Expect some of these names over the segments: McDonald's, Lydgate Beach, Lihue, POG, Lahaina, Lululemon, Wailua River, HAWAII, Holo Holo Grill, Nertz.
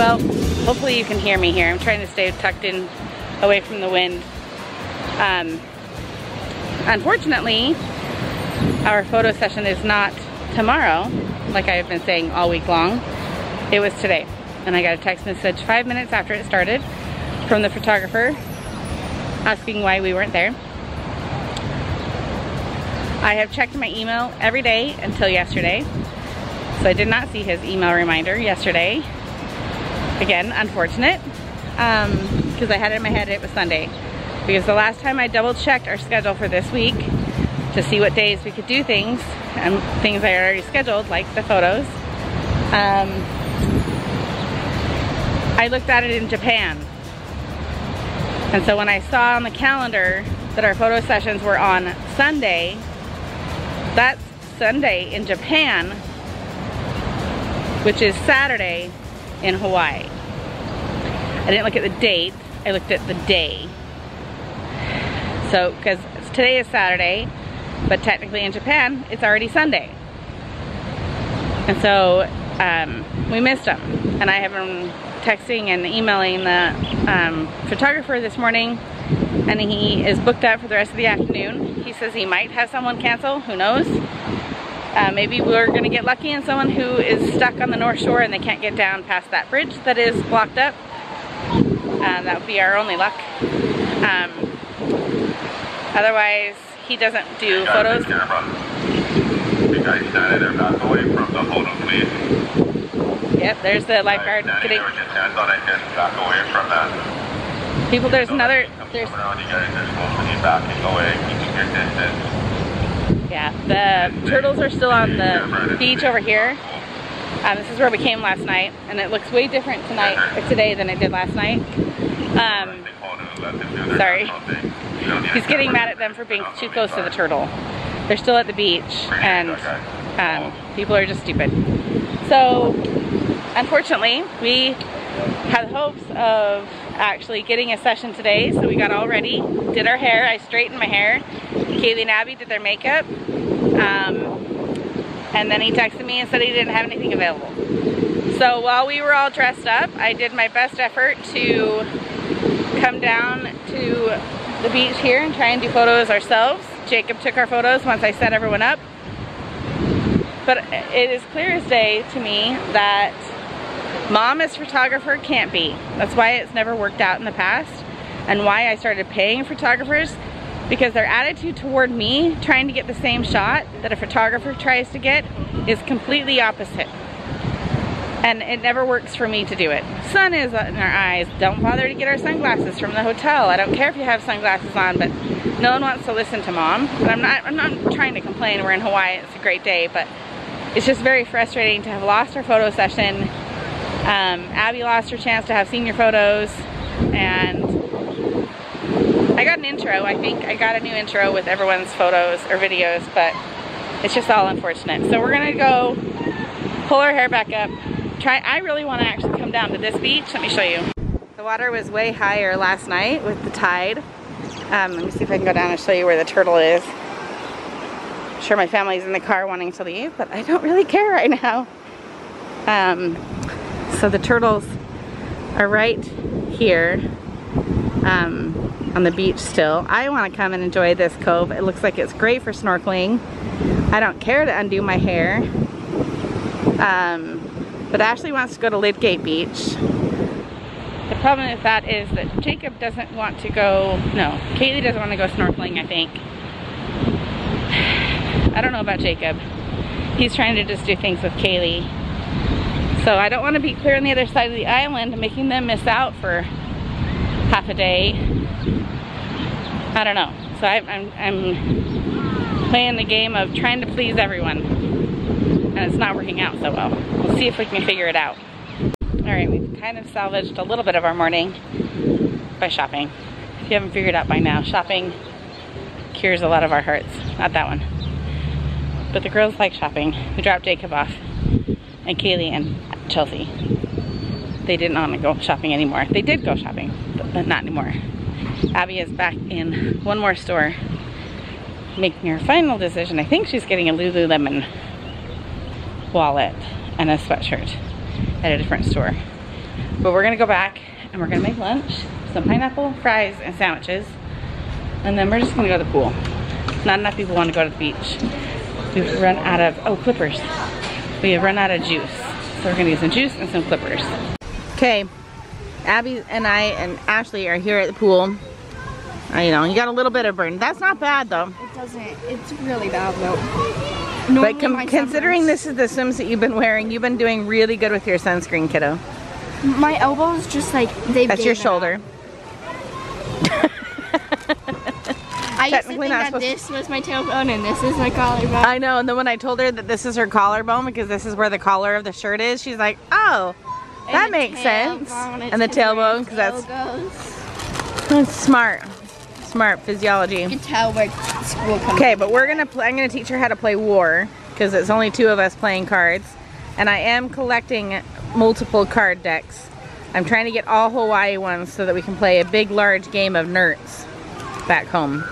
Well, hopefully you can hear me here. I'm trying to stay tucked in away from the wind. Unfortunately, our photo session is not tomorrow, like I've been saying all week long. It was today. And I got a text message 5 minutes after it started from the photographer asking why we weren't there. I have checked my email every day until yesterday. So I did not see his email reminder yesterday. Again, unfortunate, because I had it in my head it was Sunday. Because the last time I double checked our schedule for this week to see what days we could do things, and things I already scheduled, like the photos, I looked at it in Japan. And so when I saw on the calendar that our photo sessions were on Sunday, that's Sunday in Japan, which is Saturday in Hawaii. I didn't look at the date, I looked at the day. So, because today is Saturday, but technically in Japan, it's already Sunday. And so, we missed them. And I have been texting and emailing the photographer this morning, and he is booked up for the rest of the afternoon. He says he might have someone cancel, who knows? Maybe we're gonna get lucky and someone who is stuck on the North Shore and they can't get down past that bridge that is blocked up. That would be our only luck. Otherwise, he doesn't do photos. Yep, there's the lifeguard. People, yeah, the turtles are still on the beach over here. This is where we came last night, and it looks way different today than it did last night. Sorry. He's getting mad at them for being too close to the turtle. They're still at the beach, and people are just stupid. So, unfortunately, we had hopes of actually getting a session today, so we got all ready, did our hair, I straightened my hair, Kaylee and Abby did their makeup, and then he texted me and said he didn't have anything available. So while we were all dressed up, I did my best effort to come down to the beach here and try and do photos ourselves. Jacob took our photos once I set everyone up. But it is clear as day to me that Mom as photographer can't be. That's why it's never worked out in the past, and why I started paying photographers, because their attitude toward me trying to get the same shot that a photographer tries to get is completely opposite. And it never works for me to do it. Sun is in our eyes. Don't bother to get our sunglasses from the hotel. I don't care if you have sunglasses on, but no one wants to listen to Mom. And I'm not trying to complain. We're in Hawaii. It's a great day, but it's just very frustrating to have lost our photo session. Abby lost her chance to have senior photos, and I got an intro. I think I got a new intro with everyone's photos or videos, but it's just all unfortunate. So we're gonna go pull our hair back up. I really want to actually come down to this beach. Let me show you. The water was way higher last night with the tide. Let me see if I can go down and show you where the turtle is. I'm sure my family's in the car wanting to leave, but I don't really care right now. So the turtles are right here on the beach still. I want to come and enjoy this cove. It looks like it's great for snorkeling. I don't care to undo my hair. But Ashley wants to go to Lydgate Beach. The problem with that is that Jacob doesn't want to go, no, Kaylee doesn't want to go snorkeling, I think. I don't know about Jacob. He's trying to just do things with Kaylee. So I don't want to be clear on the other side of the island, making them miss out for half a day. I don't know. So I'm playing the game of trying to please everyone. And it's not working out so well. We'll see if we can figure it out. Alright, we've kind of salvaged a little bit of our morning by shopping. If you haven't figured it out by now, shopping cures a lot of our hurts. Not that one. But the girls like shopping. We dropped Jacob off, and Kaylee and Chelsea. They didn't want to go shopping anymore. They did go shopping, but not anymore. Abby is back in one more store making her final decision. I think she's getting a Lululemon wallet and a sweatshirt at a different store. But we're gonna go back and we're gonna make lunch, some pineapple, fries, and sandwiches. And then we're just gonna go to the pool. Not enough people want to go to the beach. We've run out of, oh, clippers. We have run out of juice. So we're gonna get some juice and some clippers. Okay, Abby and I and Ashley are here at the pool. I know, you got a little bit of burn. That's not bad though. It doesn't, it's really bad though. Normally but considering this is the swims that you've been wearing, you've been doing really good with your sunscreen, kiddo. My elbow's just like, they've That's your shoulder. I used to think that this was my tailbone and this is my collarbone. I know, and then when I told her that this is her collarbone because this is where the collar of the shirt is, she's like, oh, that makes sense. And the tailbone, because that's smart. Smart physiology. You can tell where school comes from. Okay, but we're gonna play, I'm gonna teach her how to play war because it's only two of us playing cards. And I am collecting multiple card decks. I'm trying to get all Hawaii ones so that we can play a big, large game of Nertz back home.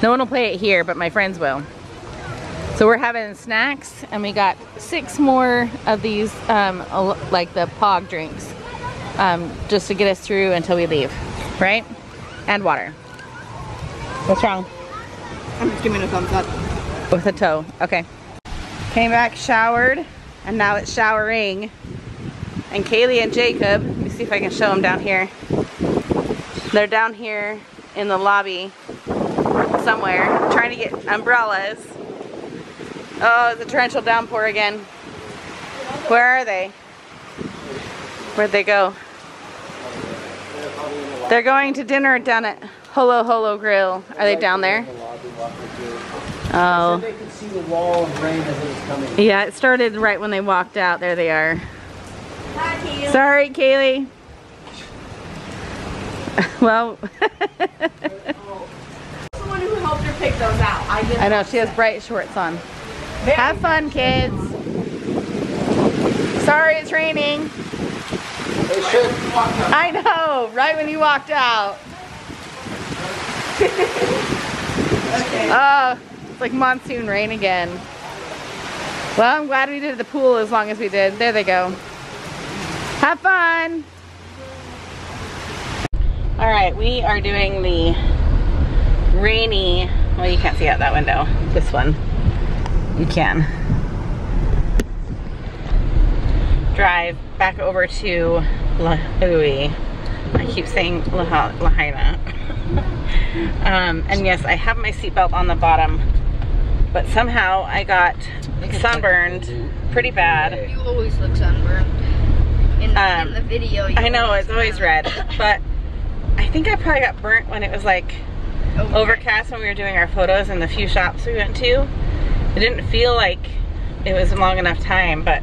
No one will play it here, but my friends will. So we're having snacks, and we got 6 more of these, like the POG drinks, just to get us through until we leave, right? And water. What's wrong? I'm just giving it a thumbs up. With a toe, okay. Came back, showered, and now it's showering. And Kaylee and Jacob, let me see if I can show them down here. They're down here in the lobby somewhere, trying to get umbrellas. Oh, it's a torrential downpour again. Where are they? Where'd they go? They're going to dinner down at Holo Holo Grill. Are they down there? Oh. They could see the wall of rain as it was coming. Yeah, it started right when they walked out. There they are. Sorry, Kaylee. Well, someone who helped her pick those out. I know she has bright shorts on. Have fun, kids. Sorry, it's raining. They should. I know, right when you walked out. Okay. Oh, it's like monsoon rain again. Well, I'm glad we did the pool as long as we did. There they go. Have fun. All right, we are doing the rainy, well, you can't see out that window. This one, you can. Drive back over to Lihue. I keep saying Lahaina. And yes, I have my seatbelt on the bottom, but somehow I got sunburned pretty bad. You always look sunburned. In the video, I know it's always red, but I think I probably got burnt when it was like overcast when we were doing our photos in the few shops we went to. It didn't feel like it was a long enough time, but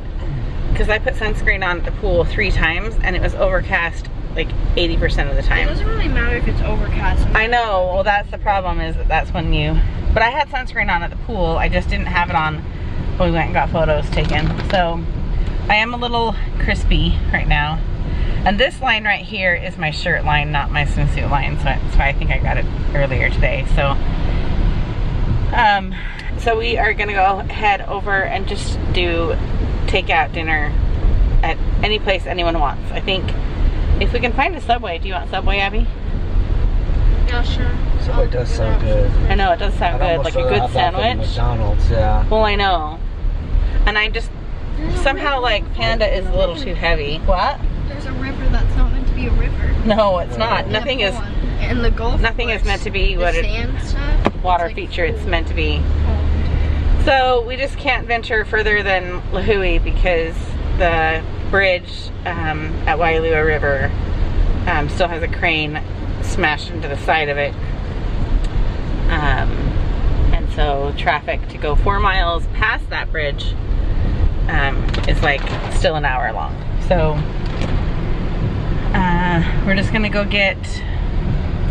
because I put sunscreen on at the pool 3 times and it was overcast like 80% of the time. It doesn't really matter if it's overcast. I know. Well, that's the problem is that's when you. But I had sunscreen on at the pool. I just didn't have it on when we went and got photos taken. So. I am a little crispy right now. And this line right here is my shirt line, not my swimsuit line. So that's why I think I got it earlier today. So so we are gonna go head over and just do takeout dinner at any place anyone wants. I think if we can find a Subway, do you want Subway, Abby? Yeah, sure. Subway does sound good. I know, it does sound good. Like a good sandwich. McDonald's, yeah. Well, I know. And I just, somehow like Panda is a little too heavy. What? There's a river that's not meant to be a river. No, it's not. Nothing is. And the Gulf. Nothing is meant to be what it's water feature. It's meant to be. So we just can't venture further than Lihue because the bridge at Wailua River still has a crane smashed into the side of it. And so traffic to go 4 miles past that bridge. Is like still an hour long. So we're just gonna go get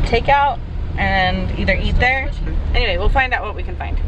takeout and either eat there. Anyway, we'll find out what we can find.